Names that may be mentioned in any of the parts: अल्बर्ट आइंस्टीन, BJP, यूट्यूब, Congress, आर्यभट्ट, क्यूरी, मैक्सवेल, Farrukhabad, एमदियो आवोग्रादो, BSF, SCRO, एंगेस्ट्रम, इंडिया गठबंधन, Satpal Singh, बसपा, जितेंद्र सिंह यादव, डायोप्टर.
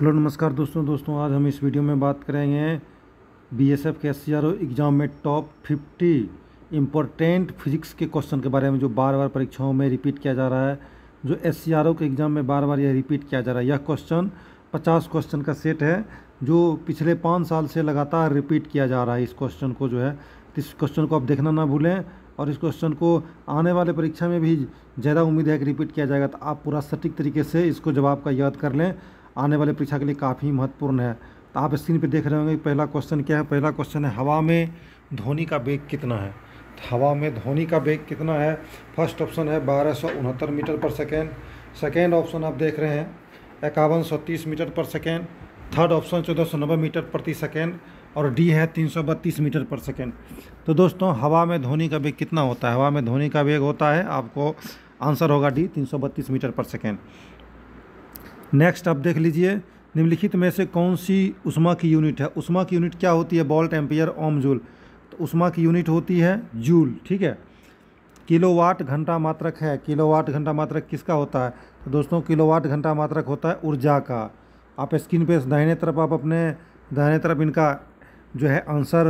Hello नमस्कार दोस्तों, आज हम इस वीडियो में बात करेंगे बीएसएफ के SCRO एग्ज़ाम में टॉप 50 इम्पोर्टेंट फिजिक्स के क्वेश्चन के बारे में, जो बार बार परीक्षाओं में रिपीट किया जा रहा है, जो SCRO के एग्ज़ाम में बार बार यह रिपीट किया जा रहा है। यह क्वेश्चन 50 क्वेश्चन का सेट है जो पिछले 5 साल से लगातार रिपीट किया जा रहा है। इस क्वेश्चन को जो है, इस क्वेश्चन को आप देखना ना भूलें और इस क्वेश्चन को आने वाले परीक्षा में भी ज़्यादा उम्मीद है कि रिपीट किया जाएगा, तो आप पूरा सटीक तरीके से इसको जवाब का याद कर लें। आने वाले परीक्षा के लिए काफ़ी महत्वपूर्ण है। तो आप स्क्रीन पे देख रहे होंगे पहला क्वेश्चन क्या है। पहला क्वेश्चन है, हवा में ध्वनि का वेग कितना है। हवा में ध्वनि का वेग कितना है। फर्स्ट ऑप्शन है 1269 मीटर पर सेकेंड। सेकेंड ऑप्शन आप देख रहे हैं 5130 मीटर पर सेकेंड। थर्ड ऑप्शन 1490 मीटर प्रति सेकेंड और डी है 332 मीटर पर सेकेंड। तो दोस्तों, हवा में ध्वनि का वेग कितना होता है। हवा में ध्वनि का वेग होता है, आपको आंसर होगा डी 332 मीटर पर सेकेंड। नेक्स्ट आप देख लीजिए, निम्नलिखित में से कौन सी ऊष्मा की यूनिट है। ऊष्मा की यूनिट क्या होती है, वोल्ट, एम्पियर, ओम, जूल। तो ऊष्मा की यूनिट होती है जूल, ठीक है। किलोवाट घंटा मात्रक है। किलोवाट घंटा मात्रक किसका होता है। तो दोस्तों, किलोवाट घंटा मात्रक होता है ऊर्जा का। आप स्क्रीन पे दाहिने तरफ, आप अपने दाहिने तरफ इनका जो है आंसर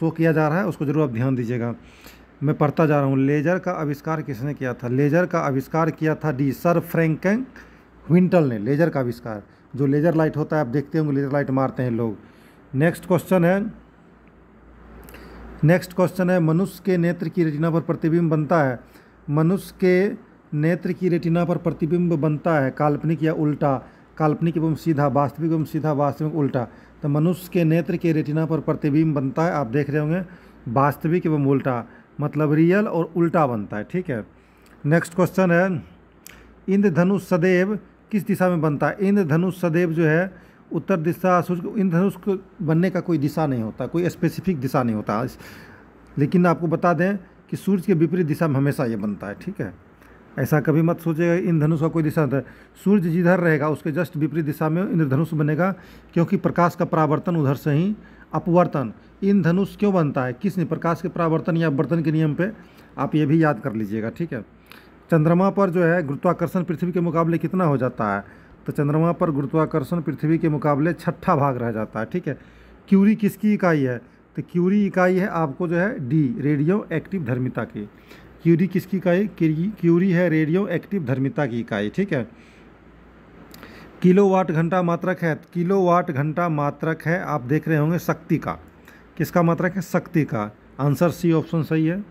शो किया जा रहा है, उसको ज़रूर आप ध्यान दीजिएगा। मैं पढ़ता जा रहा हूँ। लेज़र का आविष्कार किसने किया था। लेज़र का आविष्कार किया था डी सर फ्रैंकन विंटल ने। लेज़र का आविष्कार, जो लेज़र लाइट होता है, आप देखते होंगे लेज़र लाइट मारते हैं लोग। नेक्स्ट क्वेश्चन है मनुष्य के नेत्र की रेटिना पर प्रतिबिंब बनता है। मनुष्य के नेत्र की रेटिना पर प्रतिबिंब बनता है काल्पनिक या उल्टा। काल्पनिक एवं सीधा, वास्तविक एवं सीधा, वास्तविक उल्टा। तो मनुष्य के नेत्र के रेटिना पर प्रतिबिंब बनता है, आप देख रहे होंगे वास्तविक एवं उल्टा, मतलब रियल और उल्टा बनता है, ठीक है। नेक्स्ट क्वेश्चन है, इंद्रधनुष सदैव किस दिशा में बनता है। इंद्रधनुष सदैव जो है उत्तर दिशा। इंद्रधनुष को बनने का कोई दिशा नहीं होता, कोई स्पेसिफिक दिशा नहीं होता, लेकिन आपको बता दें कि सूर्य के विपरीत दिशा में हमेशा ये बनता है, ठीक है। ऐसा कभी मत सोचिएगा इंद्रधनुष का कोई दिशा होता है। सूर्य जिधर रहेगा उसके जस्ट विपरीत दिशा में इंद्रधनुष बनेगा, क्योंकि प्रकाश का परावर्तन उधर से ही अपवर्तन। इंद्रधनुष क्यों बनता है, किसने, प्रकाश के परावर्तन या अपवर्तन के नियम पर। आप ये भी याद कर लीजिएगा, ठीक है। चंद्रमा पर जो है गुरुत्वाकर्षण पृथ्वी के मुकाबले कितना हो जाता है। तो चंद्रमा पर गुरुत्वाकर्षण पृथ्वी के मुकाबले 6ठा भाग रह जाता है, ठीक है। क्यूरी किसकी इकाई है। तो क्यूरी इकाई है आपको जो है डी रेडियो एक्टिव धर्मिता की। क्यूरी किसकी इकाई, क्यूरी है रेडियो एक्टिव धर्मिता की इकाई, ठीक है। किलोवाट घंटा मात्रक है। किलोवाट घंटा मात्रक है, आप देख रहे होंगे शक्ति का। किसका मात्रक है, शक्ति का। आंसर सी ऑप्शन सही है।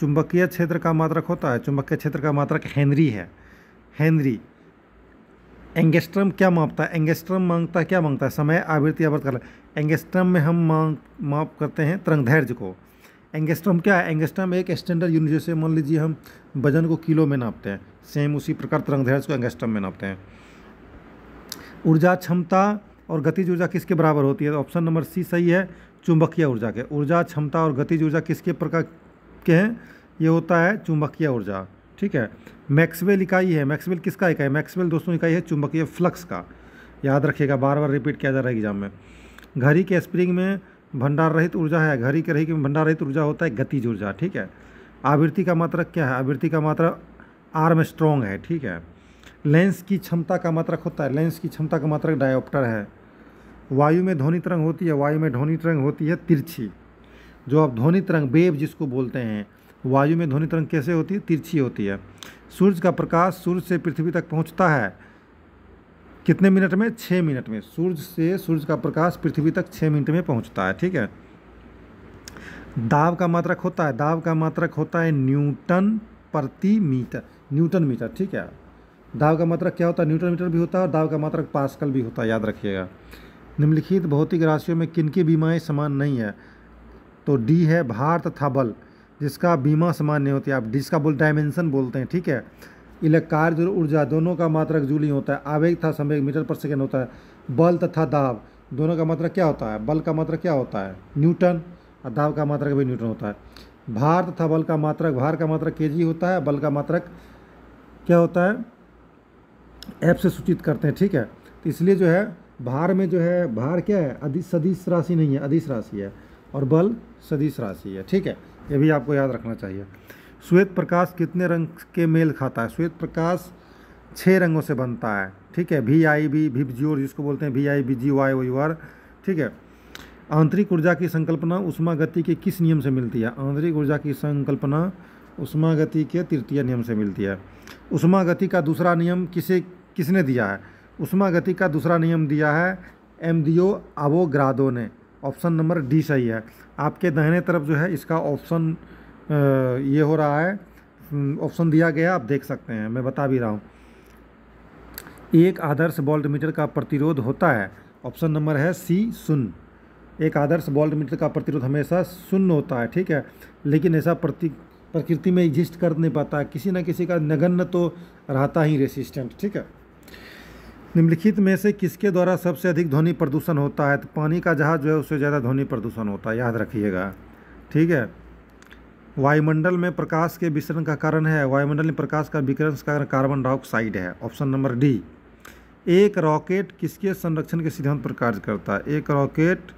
चुंबकीय क्षेत्र का मात्रक होता है, चुंबकीय क्षेत्र का मात्रक हेनरी है, हेनरी। एंगेस्ट्रम क्या मापता है। एंगेस्ट्रम मांगता है, क्या मांगता है, समय, आवृत्ति, आवर्त काल। एंगेस्ट्रम में हम माप करते हैं तरंग धैर्य को। एंगेस्ट्रम क्या है। एंगेस्ट्रम एक स्टैंडर्ड यूनिट, जैसे मान लीजिए हम वजन को किलो में नापते हैं, सेम उसी प्रकार तरंग धैर्य को एंगेस्ट्रम में नापते हैं। ऊर्जा क्षमता और गतिज ऊर्जा किसके बराबर होती है। ऑप्शन नंबर सी सही है, चुंबकीय ऊर्जा के। ऊर्जा क्षमता और गतिज ऊर्जा किसके प्रकार के हैं, ये होता है चुंबकीय ऊर्जा, ठीक है। मैक्सवेल इकाई है। मैक्सवेल किसका इकाई है। मैक्सवेल दोस्तों इकाई है चुंबकीय फ्लक्स का, याद रखिएगा, बार बार रिपीट किया जा रहा है एग्जाम में। घड़ी के स्प्रिंग में भंडार रहित ऊर्जा है। घड़ी के रही में भंडार रहित ऊर्जा होता है गतिज ऊर्जा, ठीक है। आवृत्ति का मात्रक क्या है। आवृत्ति का मात्रक आर्मस्ट्रांग है, ठीक है। लेंस की क्षमता का मात्रक होता है। लेंस की क्षमता का मात्रक डायोप्टर है। वायु में ध्वनि तरंग होती है। वायु में ध्वनि तरंग होती है तिरछी, जो आप ध्वनि तरंग वेव जिसको बोलते हैं। वायु में ध्वनि तरंग कैसे होती है, तिरछी होती है। सूर्य का प्रकाश सूर्य से पृथ्वी तक पहुंचता है कितने मिनट में, 6 मिनट में। सूर्य का प्रकाश पृथ्वी तक 6 मिनट में पहुंचता है, ठीक है। दाब का मात्रक होता है। दाब का मात्रक होता है न्यूटन प्रति मीटर, न्यूटन मीटर, ठीक है। दाब का मात्रक क्या होता है, न्यूटन मीटर भी होता है और दाब का मात्रक पास्कल भी होता है, याद रखिएगा। निम्नलिखित भौतिक राशियों में किनकी बीमाएँ समान नहीं है। तो डी है भार तथा बल, जिसका बीमा सामान्य होती है, आप जिसका बोल डायमेंशन बोलते हैं, ठीक है। इलेक्ट्रिक ऊर्जा दोनों का मात्रक जूल ही होता है। आवेग तथा संवेग मीटर पर सेकेंड होता है। बल तथा दाब दोनों का मात्रक क्या होता है। बल का मात्रक क्या होता है, न्यूटन, और दाब का मात्रक भी न्यूटन होता है। भार तथा बल का मात्रक, भार का मात्रक केजी होता है, बल का मात्रक क्या होता है, एफ से सूचित करते हैं, ठीक है। तो इसलिए जो है भार में जो है, भार क्या है, सदिश राशि नहीं है, अदिश राशि है, और बल सदिश राशि है, ठीक है। ये भी आपको याद रखना चाहिए। श्वेत प्रकाश कितने रंग के मेल खाता है। श्वेत प्रकाश छः रंगों से बनता है, ठीक है। VI जिसको बोलते हैं VI, VGY, OUR, ठीक है। आंतरिक ऊर्जा की संकल्पना ऊष्मागति के किस नियम से मिलती है? आंतरिक ऊर्जा की संकल्पना ऊष्मागति के तृतीय नियम से मिलती है। ऊष्मागति का दूसरा नियम किसने दिया है? ऊष्मागति का दूसरा नियम दिया है एमदियो आवोग्रादो ने। ऑप्शन नंबर डी सही है। आपके दाहिने तरफ जो है इसका ऑप्शन ये हो रहा है, ऑप्शन दिया गया, आप देख सकते हैं, मैं बता भी रहा हूँ। एक आदर्श वोल्टमीटर का प्रतिरोध होता है, ऑप्शन नंबर है C 0। एक आदर्श वोल्टमीटर का प्रतिरोध हमेशा 0 होता है, ठीक है। लेकिन ऐसा प्रकृति में एग्जिस्ट कर नहीं पाता, किसी न किसी का नगण्य तो रहता ही रेसिस्टेंट, ठीक है। निम्नलिखित में से किसके द्वारा सबसे अधिक ध्वनि प्रदूषण होता है? तो पानी का जहाज जो है उससे ज़्यादा ध्वनि प्रदूषण होता है, याद रखिएगा, ठीक है। वायुमंडल में प्रकाश के विसरण का कारण है? वायुमंडल में प्रकाश का विकिरण का कारण कार्बन डाइऑक्साइड है, ऑप्शन नंबर डी। एक रॉकेट किसके संरक्षण के सिद्धांत पर कार्य करता है? एक रॉकेट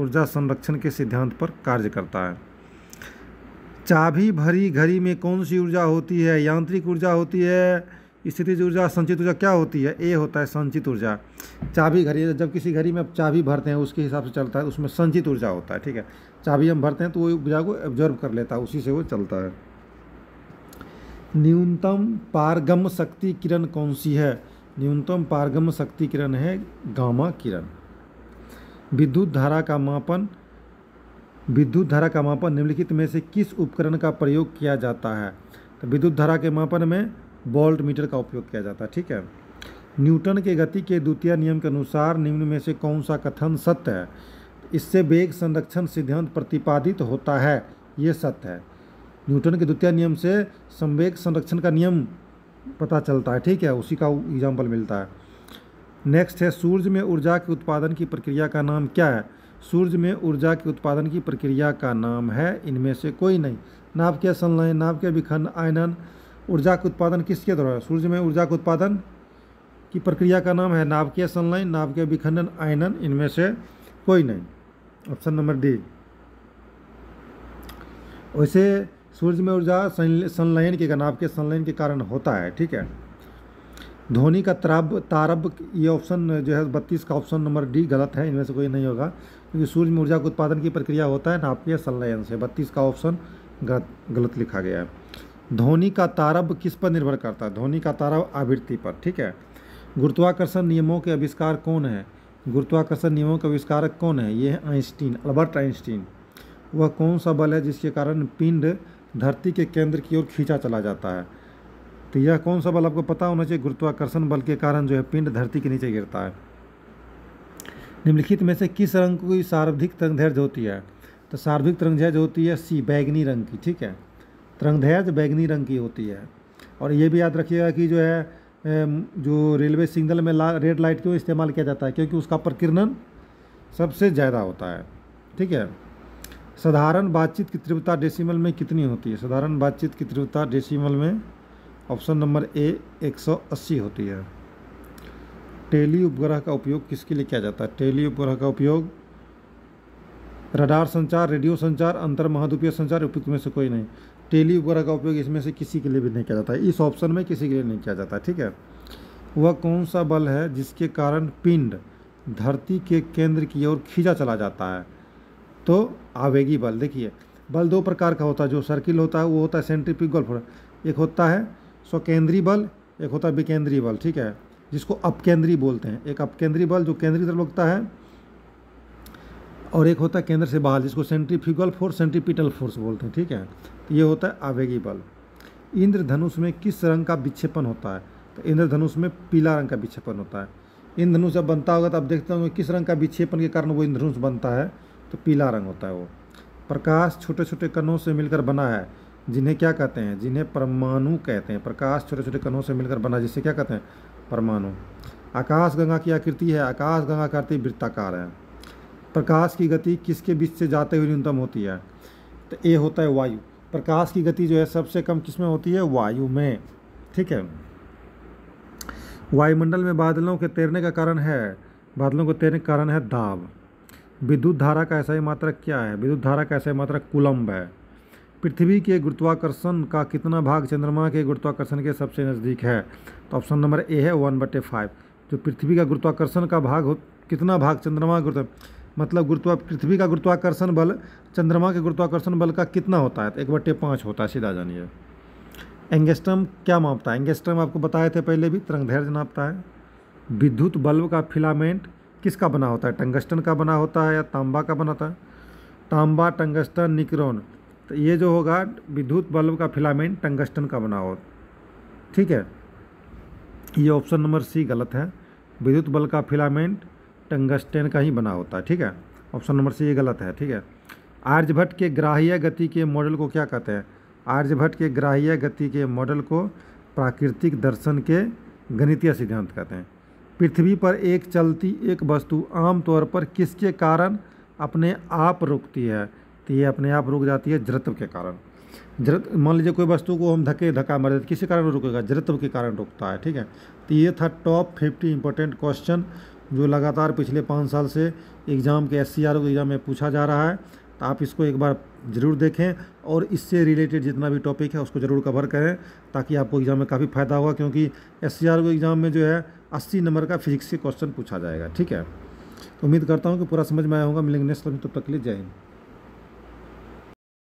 ऊर्जा संरक्षण के सिद्धांत पर कार्य करता है। चाबी भरी घड़ी में कौन सी ऊर्जा होती है? यांत्रिक ऊर्जा होती है, स्थितिज ऊर्जा, संचित ऊर्जा क्या होती है? ए होता है संचित ऊर्जा। चाबी घड़ी, जब किसी घड़ी में आप चाबी भरते हैं उसके हिसाब से चलता है, उसमें संचित ऊर्जा होता है, ठीक है। चाबी हम भरते हैं तो वो ऊर्जा को एब्जॉर्ब कर लेता है, उसी से वो चलता है। न्यूनतम पारगम्य शक्ति किरण कौन सी है? न्यूनतम पारगम्य शक्ति किरण है गामा किरण। विद्युत धारा का मापन, विद्युत धारा का मापन निम्नलिखित में से किस उपकरण का प्रयोग किया जाता है? तो विद्युत धारा के मापन में वोल्ट मीटर का उपयोग किया जाता है, ठीक है। न्यूटन के गति के द्वितीय नियम के अनुसार निम्न में से कौन सा कथन सत्य है? इससे वेग संरक्षण सिद्धांत प्रतिपादित होता है, ये सत्य है। न्यूटन के द्वितीय नियम से संवेग संरक्षण का नियम पता चलता है, ठीक है, उसी का एग्जाम्पल मिलता है। नेक्स्ट है, सूर्य में ऊर्जा के उत्पादन की प्रक्रिया का नाम क्या है? सूर्य में ऊर्जा के उत्पादन की प्रक्रिया का नाम है इनमें से कोई नहीं। नाभिकीय संलयन, नाभिकीय विखंडन, आयनन, ऊर्जा का उत्पादन किसके द्वारा? सूर्य में ऊर्जा का उत्पादन की प्रक्रिया का नाम है नाभिकीय संलयन, नाभिकीय विखंडन, आयनन, इनमें से कोई नहीं, ऑप्शन नंबर डी। वैसे सूर्य में ऊर्जा संलयन के, नाभिकीय संलयन के कारण होता है, ठीक है। ध्वनि का तारब, ये ऑप्शन जो है 32 का ऑप्शन नंबर डी गलत है, इनमें से कोई नहीं होगा, क्योंकि सूर्य में ऊर्जा का उत्पादन की प्रक्रिया होता है नाभिकीय संलयन से। 32 का ऑप्शन गलत लिखा गया है। ध्वनि का तारब किस पर निर्भर करता है? ध्वनि का तारब आवृत्ति पर, ठीक है। गुरुत्वाकर्षण नियमों के आविष्कार कौन है? गुरुत्वाकर्षण नियमों के आविष्कारक कौन है? ये है आइंस्टीन, अल्बर्ट आइंस्टीन। वह कौन सा बल है जिसके कारण पिंड धरती के केंद्र की ओर खींचा चला जाता है? तो यह कौन सा बल आपको पता होना चाहिए, गुरुत्वाकर्षण बल के कारण जो है पिंड धरती के नीचे गिरता है। निम्नलिखित में से किस रंग की सर्वाधिक तरंगदैर्ध्य होती है? तो सर्वाधिक तरंगदैर्ध्य होती है सी, बैंगनी रंग की, ठीक है। तरंगदैर्ध्य बैंगनी रंग की होती है। और ये भी याद रखिएगा कि जो है जो रेलवे सिग्नल में रेड लाइट क्यों इस्तेमाल किया जाता है? क्योंकि उसका प्रकीर्णन सबसे ज़्यादा होता है, ठीक है। साधारण बातचीत की तीव्रता डेसिमल में कितनी होती है? साधारण बातचीत की तीव्रता डेसिमल में ऑप्शन नंबर ए 180 होती है। टेली उपग्रह का उपयोग किसके लिए किया जाता है? टेली उपग्रह का उपयोग रडार संचार, रेडियो संचार, अंतर महाद्वीपीय संचार, उपयुक्त में से कोई नहीं। टेली उपग्रह का उपयोग इसमें से किसी के लिए भी नहीं किया जाता है, इस ऑप्शन में किसी के लिए नहीं किया जाता, ठीक है। वह कौन सा बल है जिसके कारण पिंड धरती के केंद्र की ओर खींचा चला जाता है? तो आवेगी बल। देखिए, बल दो प्रकार का होता है, जो सर्किल होता है वो होता है सेंट्रीफ्यूगल फोर्स, एक होता है स्वकेंद्री बल, एक होता है विकेंद्री बल, ठीक है, जिसको अपकेंद्री बोलते हैं। एक अपकेंद्री बल जो केंद्रीय तरफ लगता है, और एक होता है केंद्र से बाहर, जिसको सेंट्रीफ्यूगल फोर्स, सेंट्रीपिटल फोर्स बोलते हैं, ठीक है। तो ये होता है आवेगी बल। इंद्रधनुष में किस रंग का विक्षेपण होता है? तो इंद्रधनुष में पीला रंग का विक्षेपण होता है। इंद्रधनुष जब बनता होगा तो आप देखते होंगे किस रंग का विक्षेपण के कारण वो इंद्रधनुष बनता है, तो पीला रंग होता है वो। प्रकाश छोटे छोटे कणों से मिलकर बना है, जिन्हें क्या कहते हैं? जिन्हें परमाणु कहते हैं। प्रकाश छोटे छोटे कणों से मिलकर बना, जिसे क्या कहते हैं? परमाणु। आकाशगंगा की आकृति है, आकाशगंगा की आकृति वृत्ताकार है। प्रकाश की गति किसके बीच से जाते हुए न्यूनतम होती है? तो ए होता है वायु। प्रकाश की गति जो है सबसे कम किसमें होती है? वायु में, ठीक है। वायुमंडल में बादलों के तैरने का कारण है, बादलों को तैरने का कारण है दाब। विद्युत धारा का एसआई मात्रक क्या है? विद्युत धारा का एसआई मात्रक कूलम्ब है। पृथ्वी के गुरुत्वाकर्षण का कितना भाग चंद्रमा के गुरुत्वाकर्षण के सबसे नज़दीक है? तो ऑप्शन नंबर ए है 1/5। जो पृथ्वी का गुरुत्वाकर्षण का भाग हो कितना भाग चंद्रमा मतलब पृथ्वी का गुरुत्वाकर्षण बल चंद्रमा के गुरुत्वाकर्षण बल का कितना होता है? तो 1/5 होता है। सीधा जानिए एंगस्ट्रम क्या मापता है? एंगस्ट्रम आपको बताए थे पहले भी, तरंगदैर्ध्य नापता है। विद्युत बल्ब का फिलामेंट किसका बना होता है? टंगस्टन का बना होता है या तांबा का बनाता है? तांबा, टंगस्टन, निक्रोन। तो ये जो होगा विद्युत बल्ब का फिलामेंट टंगस्टन का बना हो, ठीक है। ये ऑप्शन नंबर सी गलत है, विद्युत बल्ब का फिलामेंट टंगस्टन का ही बना होता है, ठीक है। ऑप्शन नंबर सी ये गलत है, ठीक है। आर्यभट्ट के ग्राह्य गति के मॉडल को क्या कहते हैं? आर्यभट्ट के ग्राह्य गति के मॉडल को प्राकृतिक दर्शन के गणितीय सिद्धांत कहते हैं। पृथ्वी पर एक चलती एक वस्तु आमतौर पर किसके कारण अपने आप रुकती है? तो ये अपने आप रुक जाती है जड़त्व के कारण। जड़त्व, मान लीजिए कोई वस्तु को हम धक्का मार देते, किसी कारण रुकेगा? जड़त्व के कारण रुकता है, ठीक है। तो ये था टॉप 50 इंपॉर्टेंट क्वेश्चन जो लगातार पिछले 5 साल से एग्ज़ाम के SCRO के एग्ज़ाम में पूछा जा रहा है। तो आप इसको एक बार ज़रूर देखें और इससे रिलेटेड जितना भी टॉपिक है उसको ज़रूर कवर करें, ताकि आपको एग्ज़ाम में काफ़ी फ़ायदा होगा, क्योंकि SCRO के एग्ज़ाम में जो है 80 नंबर का फिजिक्स से क्वेश्चन पूछा जाएगा, ठीक है। तो उम्मीद करता हूँ कि पूरा समझ में आया होगा। मिलेंगे नेक्स्ट, तब तक के लिए जय हिंद।